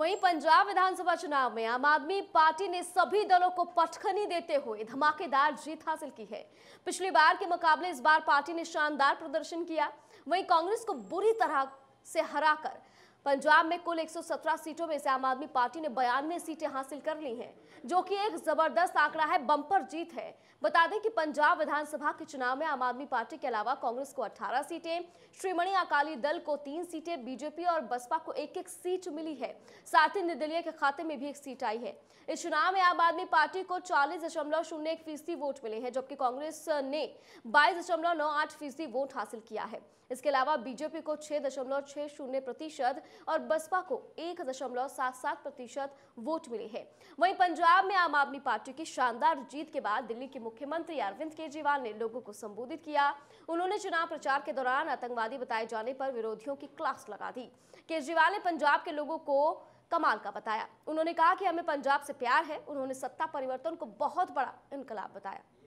वहीं पंजाब विधानसभा चुनाव में आम आदमी पार्टी ने सभी दलों को पटखनी देते हुए धमाकेदार जीत हासिल की है। पिछली बार के मुकाबले इस बार पार्टी ने शानदार प्रदर्शन किया। वहीं कांग्रेस को बुरी तरह से हराकर पंजाब में कुल 117 सीटों में से आम आदमी पार्टी ने 92 सीटें हासिल कर ली हैं, जो कि एक जबरदस्त आंकड़ा है, बम्पर जीत है। बता दें कि पंजाब विधानसभा के चुनाव में आम आदमी पार्टी के अलावा कांग्रेस को 18 सीटें, शिरोमणि अकाली दल को 3 सीटें, बीजेपी और बसपा को 1-1 सीट मिली है। साथ ही निर्दलीय के खाते में भी 1 सीट आई है। इस चुनाव में आम आदमी पार्टी को 40.01% वोट मिले हैं, जबकि कांग्रेस ने 22.98% वोट हासिल किया है। इसके अलावा बीजेपी को 6.60% और बसपा को 1.77% वोट मिले हैं। वहीं पंजाब में आम आदमी पार्टी की शानदार जीत के बाद दिल्ली के मुख्यमंत्री अरविंद केजरीवाल ने लोगों को संबोधित किया। उन्होंने चुनाव प्रचार के दौरान आतंकवादी बताए जाने पर विरोधियों की क्लास लगा दी। केजरीवाल ने पंजाब के लोगों को कमाल का बताया। उन्होंने कहा कि हमें पंजाब से प्यार है। उन्होंने सत्ता परिवर्तन को बहुत बड़ा इनकलाब बताया।